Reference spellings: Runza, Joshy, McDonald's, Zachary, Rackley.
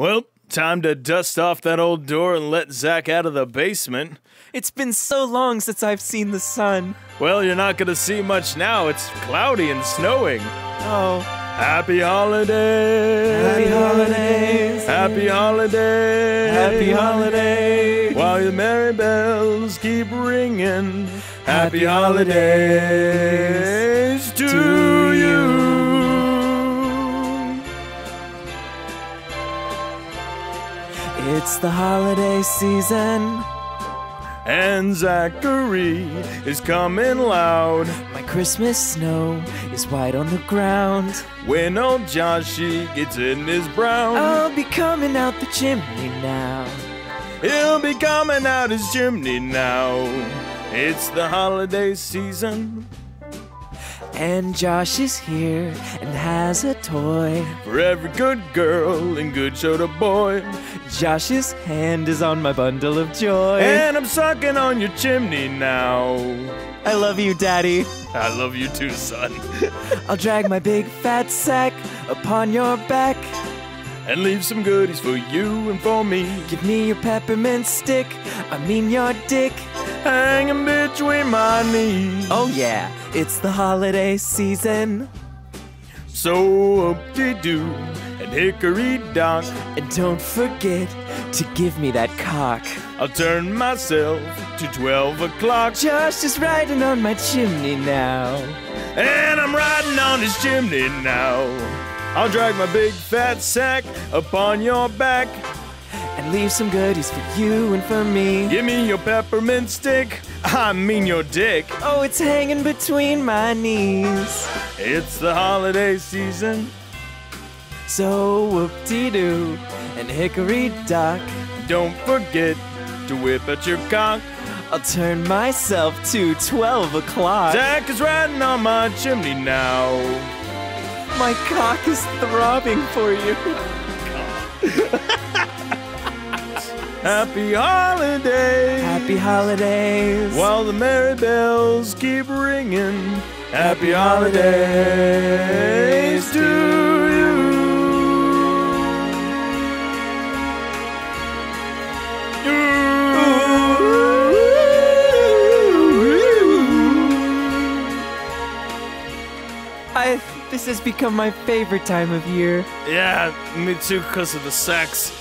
Well, time to dust off that old door and let Zach out of the basement. It's been so long since I've seen the sun. Well, you're not gonna see much now. It's cloudy and snowing. Oh. Happy holidays. Happy holidays. Happy holidays. Happy holidays. While your merry bells keep ringing. Happy holidays to you. It's the holiday season, and Zachary is coming loud. My Christmas snow is white on the ground. When old Joshy gets in his brown, I'll be coming out the chimney now. He'll be coming out his chimney now. It's the holiday season, and Josh is here and has a toy for every good girl and good soda boy. Josh's hand is on my bundle of joy, and I'm sucking on your chimney now. I love you, Daddy. I love you too, son. I'll drag my big fat sack upon your back and leave some goodies for you and for me. Give me your peppermint stick, I mean your dick, hanging between my knees. Oh yeah, it's the holiday season. So up-de-doo and hickory-dock, and don't forget to give me that cock. I'll turn myself to 12 o'clock. Josh is riding on my chimney now, and I'm riding on his chimney now. I'll drag my big fat sack upon your back and leave some goodies for you and for me. Give me your peppermint stick, I mean your dick. Oh, it's hanging between my knees. It's the holiday season. So whoop-de-doo and hickory-dock, don't forget to whip at your cock. I'll turn myself to 12 o'clock. Zach is riding on my chimney now. My cock is throbbing for you. Happy holidays. Happy holidays. While the merry bells keep ringing. Happy holidays to you. This has become my favorite time of year. Yeah, me too, because of the sex.